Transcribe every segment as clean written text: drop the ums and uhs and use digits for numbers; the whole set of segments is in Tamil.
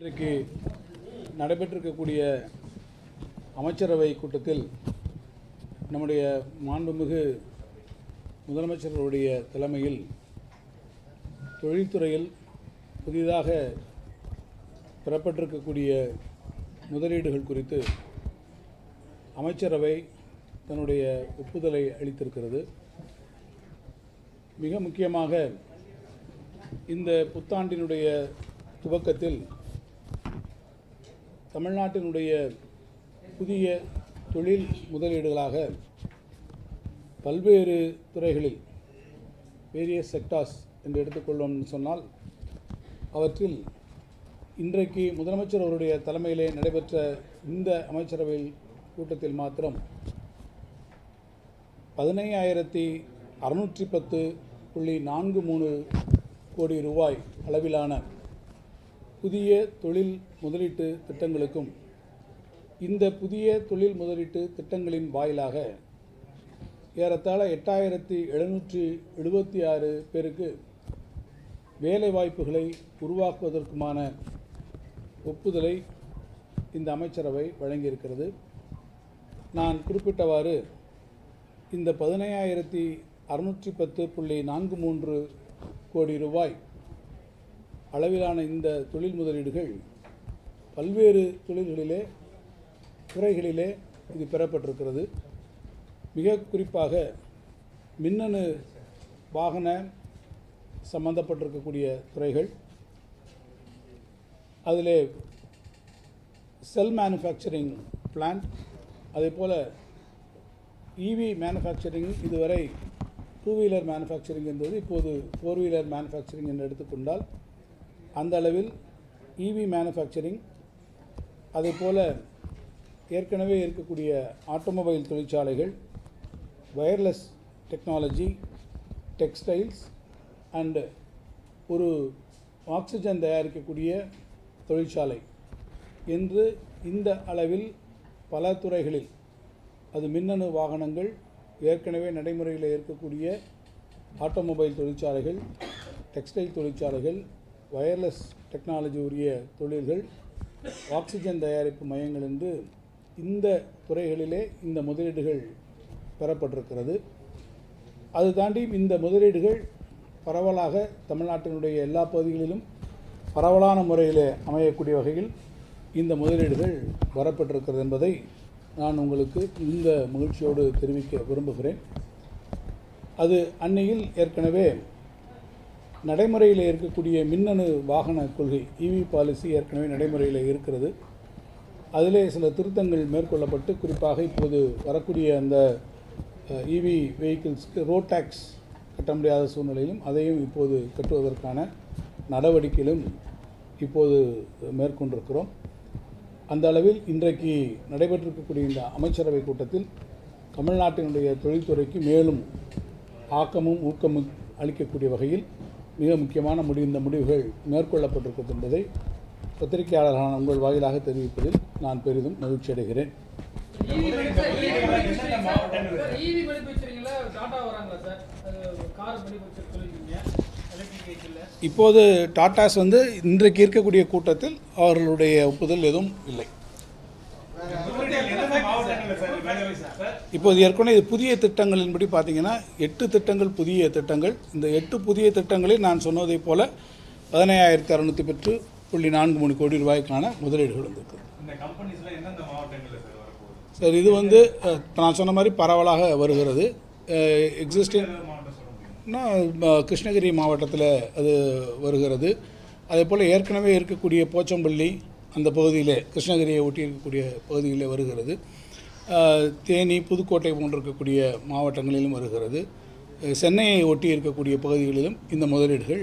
இன்றைக்கு நடைபெற்றிருக்கக்கூடிய அமைச்சரவை கூட்டத்தில் நம்முடைய மாண்புமிகு முதலமைச்சருடைய தலைமையில் தொழில்துறையில் புதிதாக பெறப்பட்டிருக்கக்கூடிய முதலீடுகள் குறித்து அமைச்சரவை தன்னுடைய ஒப்புதலை அளித்திருக்கிறது. மிக முக்கியமாக இந்த புத்தாண்டினுடைய துவக்கத்தில் தமிழ்நாட்டினுடைய புதிய தொழில் முதலீடுகளாக பல்வேறு துறைகளில் வேரியஸ் செக்டார்ஸ் என்று எடுத்துக்கொள்வோம் சொன்னால், அவற்றில் இன்றைக்கு முதலமைச்சர் அவருடைய தலைமையிலே நடைபெற்ற இந்த அமைச்சரவை கூட்டத்தில் மாத்திரம் 15,610.43 கோடி ரூபாய் அளவிலான புதிய தொழில் முதலீட்டு திட்டங்களுக்கும் இந்த புதிய தொழில் முதலீட்டு திட்டங்களின் வாயிலாக ஏறத்தாழ 8,776 பேருக்கு வேலைவாய்ப்புகளை உருவாக்குவதற்குமான ஒப்புதலை இந்த அமைச்சரவை வழங்கியிருக்கிறது. நான் குறிப்பிட்டவாறு இந்த 15,610.43 கோடி ரூபாய் அளவிலான இந்த தொழில் முதலீடுகள் பல்வேறு தொழில்களிலே துறைகளிலே இது பெறப்பட்டிருக்கிறது. மிக குறிப்பாக மின்னணு வாகன சம்பந்தப்பட்டிருக்கக்கூடிய துறைகள், அதில் செல் மேனுஃபேக்சரிங் பிளான்ட், அதே போல் இவி மேனுஃபேக்சரிங், இதுவரை 2-வீலர் மேனுஃபேக்சரிங் என்பது இப்போது 4-வீலர் மேனுஃபேக்சரிங் என்று எடுத்துக்கொண்டால் அந்த அளவில் இவி மேனுஃபேக்சரிங், அதே போல் ஏற்கனவே இருக்கக்கூடிய ஆட்டோமொபைல் தொழிற்சாலைகள், வயர்லெஸ் டெக்னாலஜி, டெக்ஸ்டைல்ஸ் அண்டு ஒரு ஆக்சிஜன் தயாரிக்கக்கூடிய தொழிற்சாலை என்று இந்த அளவில் பல துறைகளில், அது மின்னணு வாகனங்கள், ஏற்கனவே நடைமுறையில் இருக்கக்கூடிய ஆட்டோமொபைல் தொழிற்சாலைகள், டெக்ஸ்டைல் தொழிற்சாலைகள், வயர்லெஸ் டெக்னாலஜி உரிய தொழில்கள், ஆக்சிஜன் தயாரிப்பு மையங்கள் என்று இந்த துறைகளிலே இந்த முதலீடுகள் பெறப்பட்டிருக்கிறது. அது தாண்டி இந்த முதலீடுகள் பரவலாக தமிழ்நாட்டினுடைய எல்லா பகுதிகளிலும் பரவலான முறையில் அமையக்கூடிய வகையில் இந்த முதலீடுகள் வரப்பட்டிருக்கிறது என்பதை நான் உங்களுக்கு இந்த மகிழ்ச்சியோடு தெரிவிக்க விரும்புகிறேன். அது அண்மையில் ஏற்கனவே நடைமுறையில் இருக்கக்கூடிய மின்னணு வாகன கொள்கை இவி பாலிசி ஏற்கனவே நடைமுறையில் இருக்கிறது. அதிலே சில திருத்தங்கள் மேற்கொள்ளப்பட்டு, குறிப்பாக இப்போது வரக்கூடிய அந்த இவி வெஹிக்கிள்ஸ்க்கு ரோட் டேக்ஸ் கட்ட முடியாத சூழ்நிலையிலும் அதையும் இப்போது கட்டுவதற்கான நடவடிக்கையிலும் இப்போது மேற்கொண்டிருக்கிறோம். அந்த அளவில் இன்றைக்கு நடைபெற்றிருக்கக்கூடிய இந்த அமைச்சரவை கூட்டத்தில் தமிழ்நாட்டினுடைய தொழில்துறைக்கு மேலும் ஆக்கமும் ஊக்கமும் அளிக்கக்கூடிய வகையில் மிக முக்கியமான இந்த முடிவுகள் மேற்கொள்ளப்பட்டிருக்கிறது என்பதை பத்திரிகையாளர்களான உங்கள் வாயிலாக தெரிவிப்பதில் நான் பெரிதும் மகிழ்ச்சி அடைகிறேன். இப்போது டாடாஸ் இன்றைக்கு இருக்கக்கூடிய கூட்டத்தில் அவர்களுடைய ஒப்புதல் எதுவும் இல்லை. இப்போது ஏற்கனவே இது புதிய திட்டங்களின்படி பார்த்தீங்கன்னா 8 திட்டங்கள், புதிய திட்டங்கள். இந்த 8 புதிய திட்டங்களில் நான் சொன்னதை போல 15,610.43 கோடி ரூபாய்க்கான முதலீடுகள் வந்திருக்கு. சார், இது நான் சொன்ன மாதிரி பரவலாக வருகிறது. எக்ஸிஸ்டிங்னா கிருஷ்ணகிரி மாவட்டத்தில் அது வருகிறது. அதே போல் ஏற்கனவே இருக்கக்கூடிய போச்சம்பள்ளி அந்த பகுதியிலே, கிருஷ்ணகிரியை ஒட்டி இருக்கக்கூடிய பகுதியிலே வருகிறது. தேனி, புதுக்கோட்டை போன்றிருக்கக்கூடிய மாவட்டங்களிலும் வருகிறது. சென்னையை ஒட்டி இருக்கக்கூடிய பகுதிகளிலும் இந்த முதலீடுகள்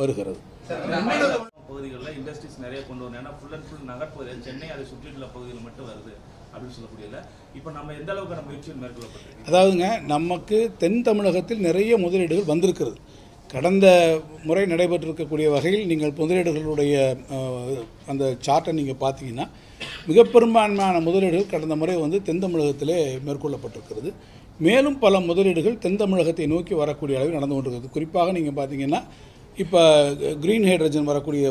வருகிறது. பகுதிகளில் இண்டஸ்ட்ரீஸ் நிறைய கொண்டு வரணும். ஏன்னா ஃபுல் அண்ட் ஃபுல் நகர்ப்பகுதியில், சென்னை அதை சுற்றியுள்ள பகுதியில் மட்டும் வருது அப்படின்னு சொல்லக்கூடியல. இப்போ நம்ம எந்த அளவுக்கான முயற்சிகள் மேற்கொள்ளப்பட்டது? அதாவதுங்க, நமக்கு தென் தமிழகத்தில் நிறைய முதலீடுகள் வந்திருக்கிறது. கடந்த முறை நடைபெற்றிருக்கக்கூடிய வகையில் நீங்கள் முதலீடுகளுடைய அந்த சார்ட்டை நீங்கள் பார்த்தீங்கன்னா மிக பெரும்பான்மையான முதலீடுகள் கடந்த முறை தென் தமிழகத்திலே மேற்கொள்ளப்பட்டிருக்கிறது. மேலும் பல முதலீடுகள் தென் தமிழகத்தை நோக்கி வரக்கூடிய அளவில் நடந்து கொண்டிருக்கிறது. குறிப்பாக நீங்கள் பார்த்தீங்கன்னா இப்போ க்ரீன் ஹைட்ரஜன் வரக்கூடிய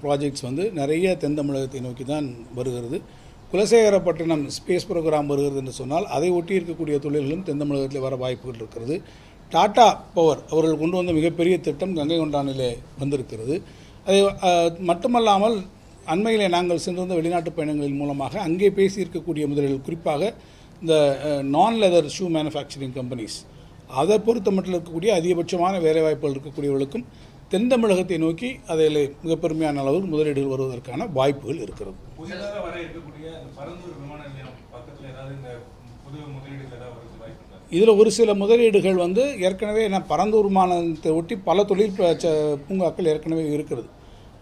ப்ராஜெக்ட்ஸ் வந்து நிறைய தென் தமிழகத்தை நோக்கி தான் வருகிறது. குலசேகரப்பட்டினம் ஸ்பேஸ் ப்ரோக்ராம் வருகிறது என்று சொன்னால் அதை ஒட்டி இருக்கக்கூடிய தொழில்களும் தென் தமிழகத்தில் வர வாய்ப்புகள் இருக்கிறது. டாடா பவர் அவர்கள் கொண்டு வந்த மிகப்பெரிய திட்டம் கங்கை கொண்டானிலே வந்திருக்கிறது. அதை மட்டுமல்லாமல் அண்மையிலே நாங்கள் சென்றிருந்த வெளிநாட்டு பயணங்களின் மூலமாக அங்கே பேசியிருக்கக்கூடிய முதலில் குறிப்பாக இந்த நான் லெதர் ஷூ மேனுஃபேக்சரிங் கம்பெனிஸ் அதை பொறுத்த மட்டும் இருக்கக்கூடிய அதிகபட்சமான வேலைவாய்ப்புகள் இருக்கக்கூடியவர்களுக்கும் தென் தமிழகத்தை நோக்கி அதில் மிக பெருமையான அளவில் முதலீடுகள் வருவதற்கான வாய்ப்புகள் இருக்கிறது. இதில் ஒரு சில முதலீடுகள் வந்து ஏற்கனவே பரந்தூர் விமானத்தை ஒட்டி பல தொழில் பூங்காக்கள் ஏற்கனவே இருக்கிறது.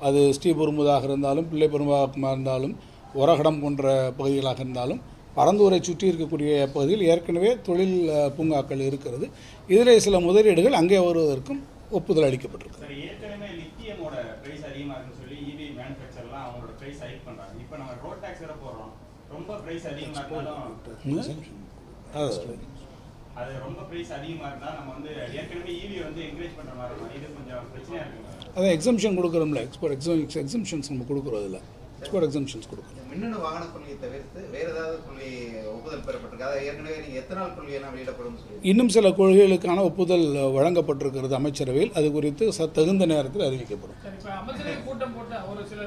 அது ஸ்ரீபெரும்புதாக இருந்தாலும் பிள்ளைப்பெரும்பாக்கமாக இருந்தாலும் ஒரகடம் போன்ற பகுதிகளாக இருந்தாலும் பரந்தூரை சுற்றி இருக்கக்கூடிய பகுதியில் ஏற்கனவே தொழில் பூங்காக்கள் இருக்கிறது. இதில் சில முதலீடுகள் அங்கே வருவதற்கும் ஒப்புதல் அளிக்கப்பட்டிருக்கு. அதான் எக்ஸம்ஷன் கொடுக்குறோம்ல, எக்ஸம்ஷன்ஸ் நம்ம கொடுக்குறோம். அதில் எக்ஸ்போர்ட் எக்ஸம்ஷன்ஸ் கொடுக்குறோம். மின்னணு வாகன கொள்கையை தவிர்த்து வேறு ஏதாவது கொள்கை ஒப்புதல் பெறப்பட்டிருக்காது? ஏற்கனவே நீங்கள் எத்தனை நாள் கொள்கையெல்லாம் வெளியிடப்படும்? இன்னும் சில கொள்கைகளுக்கான ஒப்புதல் வழங்கப்பட்டிருக்கிறது அமைச்சரவையில். அது குறித்து தகுந்த நேரத்தில் அறிவிக்கப்படும். இப்போ அமைச்சரவை கூட்டம் போட்ட ஒரு சில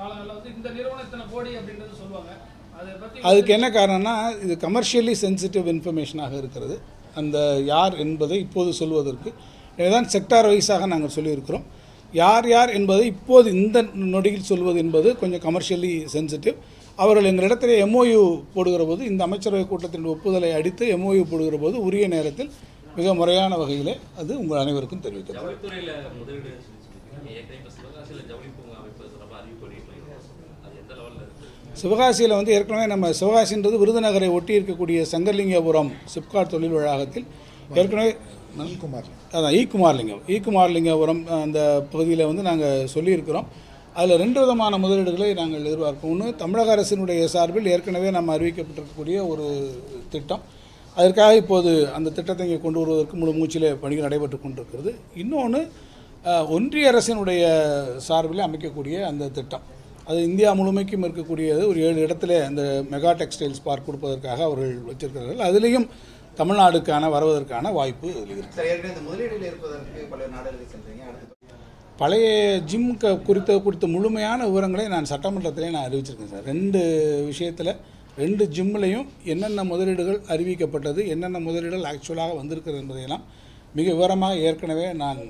காலங்களில் வந்து இந்த நிறுவனத்தின கோடி அப்படின்றது சொல்லுவாங்க. அதை பற்றி அதுக்கு என்ன காரணம்னா இது கமர்ஷியலி சென்சிட்டிவ் இன்ஃபர்மேஷனாக இருக்கிறது. அந்த யார் என்பதை இப்போது சொல்வதற்கு இதுதான் செக்டார் வைஸாக நாங்கள் சொல்லியிருக்கிறோம். யார் யார் என்பதை இப்போது இந்த நொடியில் சொல்வது என்பது கொஞ்சம் கமர்ஷியலி சென்சிட்டிவ். அவர்கள் எங்களிடத்தில் எம்ஓயு போடுகிற போது இந்த அமைச்சரவை கூட்டத்தின் ஒப்புதலை அடித்து எம்ஓயு போடுகிற போது உரிய நேரத்தில் மிக முறையான வகையிலே அது உங்கள் அனைவருக்கும் தெரிவிக்கிறது. சிவகாசியில் வந்து ஏற்கனவே நம்ம சிவகாசின்றது விருதுநகரை ஒட்டி இருக்கக்கூடிய சங்கர்லிங்கபுரம் சிப்காட் தொழில் வளாகத்தில் ஏற்கனவே அதான் ஈக்குமார்லிங்கபுரம் அந்த பகுதியில் வந்து நாங்கள் சொல்லியிருக்கிறோம். அதில் ரெண்டு விதமான முதலீடுகளை நாங்கள் எதிர்பார்க்கிறோம். ஒன்று தமிழக அரசினுடைய சார்பில் ஏற்கனவே நம்ம அறிவிக்கப்பட்டிருக்கக்கூடிய ஒரு திட்டம், அதற்காக இப்போது அந்த திட்டத்தை இங்கே கொண்டு வருவதற்கு முழு மூச்சிலே பணிகள் நடைபெற்று கொண்டிருக்கிறது. இன்னொன்று ஒன்றிய அரசினுடைய சார்பில் அமைக்கக்கூடிய அந்த திட்டம், அது இந்தியா முழுமைக்கும் இருக்கக்கூடியது. ஒரு 7 இடத்துல அந்த மெகா டெக்ஸ்டைல்ஸ் பார்க் கொடுப்பதற்காக அவர்கள் வச்சிருக்கிறார்கள். அதுலேயும் தமிழ்நாடுக்கான வருவதற்கான வாய்ப்பு இருக்குது. பழைய ஜிம் குறித்த முழுமையான விவரங்களை நான் சட்டமன்றத்திலே நான் அறிவிச்சிருக்கேன் சார். 2 விஷயத்தில் 2 ஜிம்லையும் என்னென்ன முதலீடுகள் அறிவிக்கப்பட்டது, என்னென்ன முதலீடுகள் ஆக்சுவலாக வந்திருக்கிறது என்பதையெல்லாம் மிக விவரமாக ஏற்கனவே நான்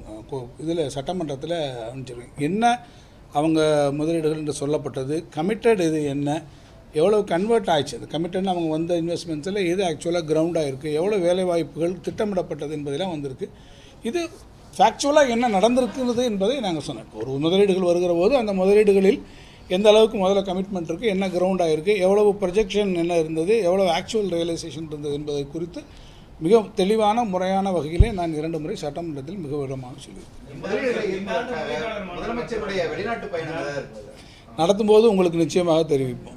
இதில் சட்டமன்றத்தில் அனுப்பிச்சிருக்கேன். என்ன அவங்க முதலீடுகள் என்று சொல்லப்பட்டது, கமிட்டட் இது என்ன, எவ்வளோ கன்வெர்ட் ஆயிடுச்சு, அது கமிட்டட்னு அவங்க வந்த இன்வெஸ்ட்மெண்ட்ஸில் எது ஆக்சுவலாக கிரவுண்டாக இருக்குது, எவ்வளோ வேலைவாய்ப்புகள் திட்டமிடப்பட்டது என்பதெல்லாம் வந்திருக்கு. இது ஃபேக்சுவலாக என்ன நடந்திருக்கிறது என்பதை நாங்கள் சொன்னோம். ஒரு முதலீடுகள் வருகிற போது அந்த முதலீடுகளில் எந்த அளவுக்கு முதல்ல கமிட்மெண்ட் இருக்குது, என்ன கிரவுண்டாக இருக்குது, எவ்வளவு ப்ரொஜெக்ஷன் என்ன இருந்தது, எவ்வளோ ஆக்சுவல் ரியலைசேஷன் இருந்தது என்பதை குறித்து மிக தெளிவான முறையான வகையிலே நான் 2 முறை சட்டமன்றத்தில் மிக விதமாக சொல்லியிருக்கேன். முதலமைச்சருடைய வெளிநாட்டு பயணம் நடத்தும்போது உங்களுக்கு நிச்சயமாக தெரிவிப்போம்.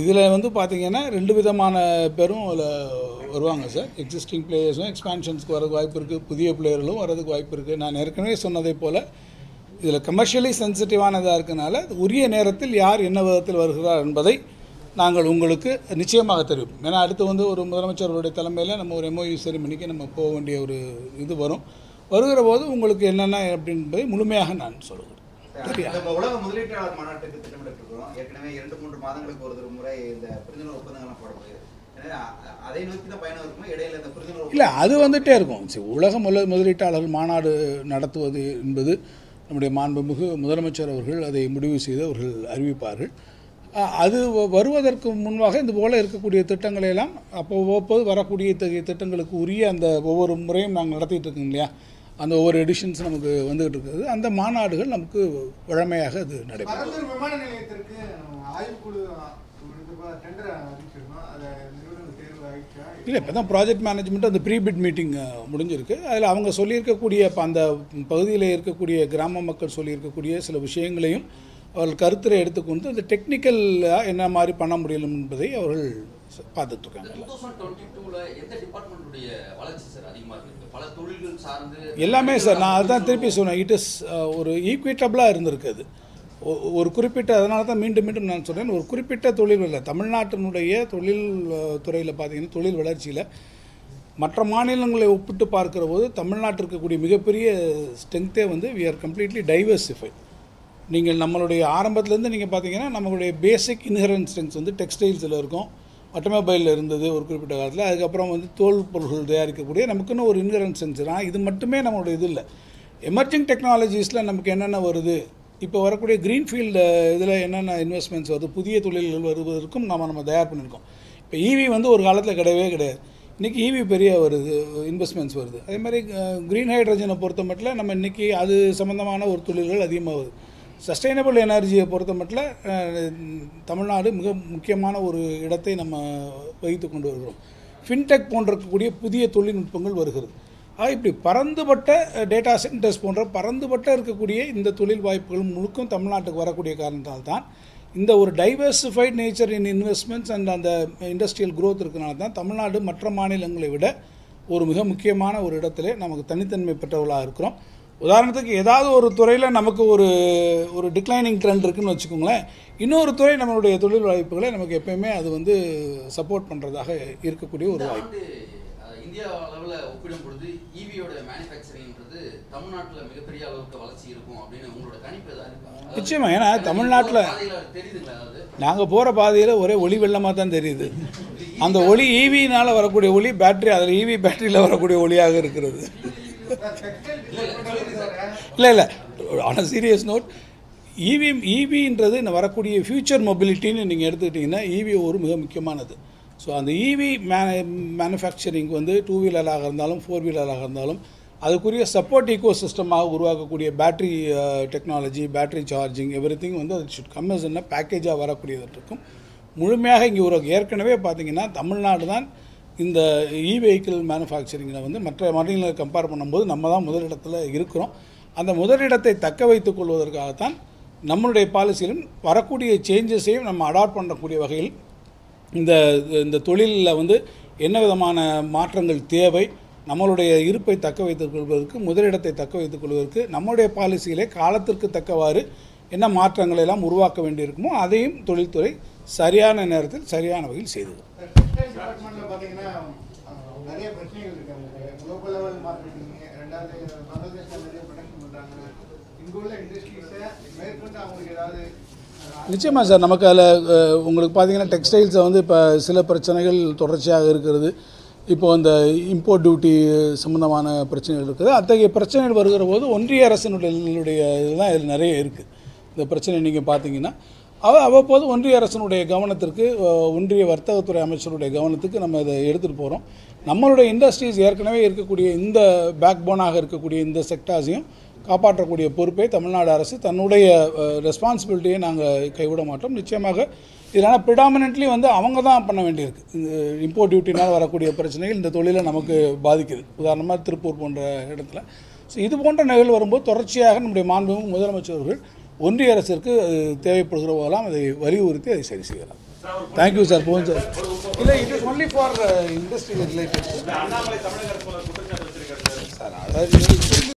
இதில் வந்து பார்த்தீங்கன்னா 2 விதமான பேரும் அதில் வருவாங்க சார். எக்ஸிஸ்டிங் பிளேயர்ஸும் எக்ஸ்பான்ஷன்ஸ்க்கு வரதுக்கு வாய்ப்பு இருக்குது, புதிய பிளேயர்களும் வரதுக்கு வாய்ப்பு இருக்குது. நான் ஏற்கனவே சொன்னதை போல் இதில் கமர்ஷியலி சென்சிட்டிவானதாக இருக்கனால உரிய நேரத்தில் யார் என்ன விதத்தில் வருகிறார் என்பதை நாங்கள் உங்களுக்கு நிச்சயமாக தெரிவிப்போம். ஏன்னா அடுத்து வந்து ஒரு முதலமைச்சர்களுடைய தலைமையில் நம்ம ஒரு எம்ஓயு செரிமனிக்கு நம்ம போக வேண்டிய ஒரு இது வரும். வருகிற போது உங்களுக்கு என்னென்ன அப்படின்றதை முழுமையாக நான் சொல்கிறேன். உலக முதலீட்டாளர் மாநாட்டுக்கு திட்டமிட்டிருக்கிறோம். ஏற்கனவே 2-3 மாதங்களுக்கு ஒரு முறை இந்த புரிந்துணர்வு ஒப்பந்தங்கள்லாம் போடப்படுகிறது. அதை நோக்கி தான் பயணம் இருக்குமோ இடையில இந்த புரிந்துணர்வு இல்லை, அது வந்துகிட்டே இருக்கும். சரி, உலக முதலீட்டாளர்கள் மாநாடு நடத்துவது என்பது நம்முடைய மாண்புமிகு முதலமைச்சர் அவர்கள் அதை முடிவு செய்து அவர்கள் அறிவிப்பார்கள். அது வருவதற்கு முன்பாக இது போல் இருக்கக்கூடிய திட்டங்களையெல்லாம் அப்போ ஒவ்வொரு வரக்கூடிய திட்டங்களுக்கு உரிய அந்த ஒவ்வொரு முறையும் நாங்கள் நடத்திட்டு இருக்கோம் இல்லையா, அந்த ஒவ்வொரு எடிஷன்ஸ் நமக்கு வந்துகிட்டு இருக்குது. அந்த மாநாடுகள் நமக்கு வழமையாக அது நடைபெறும். இல்லை, இப்போ தான் ப்ராஜெக்ட் மேனேஜ்மெண்ட் அந்த ப்ரீபிட் மீட்டிங் முடிஞ்சிருக்கு. அதில் அவங்க சொல்லியிருக்கக்கூடிய இப்போ அந்த பகுதியில் இருக்கக்கூடிய கிராம மக்கள் சொல்லியிருக்கக்கூடிய சில விஷயங்களையும் அவர்கள் கருத்துரை எடுத்துக்கொண்டு இந்த டெக்னிக்கல் என்ன மாதிரி பண்ண முடியும் என்பதை அவர்கள் பார்த்துட்டு இருக்காங்க. எல்லாமே சார், நான் அதுதான் திருப்பி சொன்னேன், இட் இஸ் ஒரு ஈக்விட்டபிளாக இருந்திருக்குது. ஒரு குறிப்பிட்ட, அதனால தான் மீண்டும் மீண்டும் நான் சொன்னேன், ஒரு குறிப்பிட்ட தொழில் இல்லை, தமிழ்நாட்டினுடைய தொழில் துறையில் பார்த்தீங்கன்னா தொழில் வளர்ச்சியில் மற்ற மாநிலங்களை ஒப்பிட்டு பார்க்குற போது தமிழ்நாட்டிற்கு இருக்கக்கூடிய மிகப்பெரிய ஸ்ட்ரென்த்தே வந்து வி ஆர் கம்ப்ளீட்லி டைவர்சிஃபை. நீங்கள் நம்மளுடைய ஆரம்பத்துலேருந்து நீங்கள் பார்த்தீங்கன்னா நம்மளுடைய பேசிக் இன்ஹரன்ட் ஸ்ட்ரென்த்ஸ் வந்து டெக்ஸ்டைல்ஸில் இருக்கும், ஆட்டோமொபைலில் இருந்தது ஒரு குறிப்பிட்ட காலத்தில், அதுக்கப்புறம் வந்து தோல் பொருள்கள் தயாரிக்கக்கூடிய நமக்குன்னு ஒரு இன்ஹரன்ட் ஸ்ட்ரென்த்னா இது மட்டுமே நம்மளுடைய இது இல்லை. எமர்ஜிங் டெக்னாலஜிஸில் நமக்கு என்னென்ன வருது, இப்போ வரக்கூடிய க்ரீன்ஃபீல்டு இதில் என்னென்ன இன்வெஸ்ட்மெண்ட்ஸ் வருது, புதிய தொழில்கள் வருவதற்கும் நம்ம தயார் பண்ணியிருக்கோம். இப்போ ஈவி வந்து ஒரு காலத்தில் கிடையவே கிடையாது, இன்றைக்கி ஈவி பெரிய வருது, இன்வெஸ்ட்மெண்ட்ஸ் வருது. அதே மாதிரி க்ரீன் ஹைட்ரஜனை பொறுத்த மட்டும் நம்ம இன்றைக்கி அது சம்மந்தமான ஒரு தொழில்கள் அதிகமாகுது. சஸ்டைனபிள் எனர்ஜியை பொறுத்த மட்டும் தமிழ்நாடு மிக முக்கியமான ஒரு இடத்தை நம்ம வகித்து கொண்டு வருகிறோம். ஃபின்டெக் போன்றக்கூடிய புதிய தொழில்நுட்பங்கள் வருகிறது. இப்படி பரந்துபட்ட டேட்டா சென்டர்ஸ் போன்ற பரந்துபட்ட இருக்கக்கூடிய இந்த தொழில் வாய்ப்புகள் முழுக்கும் தமிழ்நாட்டுக்கு வரக்கூடிய காரணத்தால் தான் இந்த ஒரு diversified nature in investments and அந்த இண்டஸ்ட்ரியல் க்ரோத் இருக்கிறனால தான் தமிழ்நாடு மற்ற மாநிலங்களை விட ஒரு மிக முக்கியமான ஒரு இடத்துல நமக்கு தனித்தன்மை பெற்றவர்களாக இருக்கிறோம். உதாரணத்துக்கு ஏதாவது ஒரு துறையில் நமக்கு ஒரு ஒரு டிக்ளைனிங் ட்ரெண்ட் இருக்குதுன்னு வச்சுக்கோங்களேன், இன்னொரு துறை நம்மளுடைய தொழில் வாய்ப்புகளை நமக்கு எப்பயுமே அது வந்து சப்போர்ட் பண்ணுறதாக இருக்கக்கூடிய ஒரு வாய்ப்பு. இந்தியா அளவில் ஒப்பிடும் பொழுது ஈவியோட மேனுஃபேக்சரிங்கிறது தமிழ்நாட்டில் மிகப்பெரிய அளவுக்கு வளர்ச்சி இருக்கும் அப்படின்னு உங்களோட கணிப்பு எதாக இருக்கு? நிச்சயமாக, ஏன்னா தமிழ்நாட்டில் தெரியுதுங்களா, அதாவது நாங்கள் போகிற பாதையில் ஒரே ஒளி வெள்ளமாக தான் தெரியுது. அந்த ஒளி ஈவினால் வரக்கூடிய ஒளி பேட்டரி, அதில் ஈவி பேட்டரியில் வரக்கூடிய ஒளியாக இருக்கிறது. இல்லை இல்லை, ஆனால் சீரியஸ் நோட், ஈவின்றது இந்த வரக்கூடிய ஃபியூச்சர் மொபிலிட்டின்னு நீங்கள் எடுத்துக்கிட்டிங்கன்னா ஈவி ஒரு மிக முக்கியமானது. ஸோ அந்த ஈவி மேனுஃபேக்சரிங் வந்து டூ வீலராக இருந்தாலும் ஃபோர் வீலராக இருந்தாலும் அதுக்குரிய சப்போர்ட் ஈக்கோ சிஸ்டமாக உருவாக்கக்கூடிய battery technology, battery charging, every thing வந்து அது ஷுட் கம் அஸ் என்ன பேக்கேஜாக வரக்கூடியதற்கும் முழுமையாக இங்கே ஒரு ஏற்கனவே பார்த்திங்கன்னா தமிழ்நாடு தான் இந்த இ வெஹிக்கிள் மேனுஃபேக்சரிங்கில் வந்து மற்ற மாநிலங்களை கம்பேர் பண்ணும்போது நம்ம தான் முதலிடத்தில் இருக்கிறோம். அந்த முதலிடத்தை தக்க வைத்துக் கொள்வதற்காகத்தான் நம்மளுடைய பாலிசியிலும் வரக்கூடிய சேஞ்சஸையும் நம்ம அடாப்ட் பண்ணக்கூடிய வகையில் இந்த இந்த தொழிலில் வந்து என்ன விதமான மாற்றங்கள் தேவை, நம்மளுடைய இருப்பை தக்க வைத்துக் கொள்வதற்கு, முதலிடத்தை தக்க வைத்துக் கொள்வதற்கு நம்முடைய பாலிசியிலே காலத்திற்கு தக்கவாறு என்ன மாற்றங்களை எல்லாம் உருவாக்க வேண்டியிருக்குமோ அதையும் தொழில்துறை சரியான நேரத்தில் சரியான வகையில் செய்தது. நிச்சயமாக சார், நமக்கு அதில் உங்களுக்கு பார்த்திங்கன்னா டெக்ஸ்டைல்ஸில் வந்து இப்போ சில பிரச்சனைகள் தொடர்ச்சியாக இருக்கிறது. இப்போது அந்த இம்போர்ட் டியூட்டி சம்மந்தமான பிரச்சனைகள் இருக்குது. அத்தகைய பிரச்சனைகள் வருகிற போது ஒன்றிய அரசினுடைய இதுதான் இது நிறைய இருக்குது. இந்த பிரச்சனை நீங்கள் பார்த்தீங்கன்னா அவ்வப்போது ஒன்றிய அரசினுடைய கவனத்திற்கு, ஒன்றிய வர்த்தகத்துறை அமைச்சருடைய கவனத்துக்கு நம்ம இதை எடுத்துகிட்டு போகிறோம். நம்மளுடைய இண்டஸ்ட்ரீஸ் ஏற்கனவே இருக்கக்கூடிய இந்த பேக் போனாக இருக்கக்கூடிய இந்த செக்டார்ஸையும் காப்பாற்றக்கூடிய பொறுப்பை தமிழ்நாடு அரசு தன்னுடைய ரெஸ்பான்சிபிலிட்டியை நாங்கள் கைவிட மாட்டோம். நிச்சயமாக இதனால் ப்ரிடாமினன்ட்லி வந்து அவங்க தான் பண்ண வேண்டியிருக்கு. இம்போர்ட் டியூட்டினால் வரக்கூடிய பிரச்சனைகள் இந்த தொழிலை நமக்கு பாதிக்குது, உதாரணமாக திருப்பூர் போன்ற இடத்துல. ஸோ இது போன்ற நிகழ்வு வரும்போது தொடர்ச்சியாக நம்முடைய மாண்பு முதலமைச்சர்கள் ஒன்றிய அரசிற்கு தேவைப்படுகிற போதெல்லாம் அதை வலியுறுத்தி அதை சரி செய்யலாம். தேங்க்யூ சார், போகும் சார். இல்லை, it is only for industrial related sir. அதாவது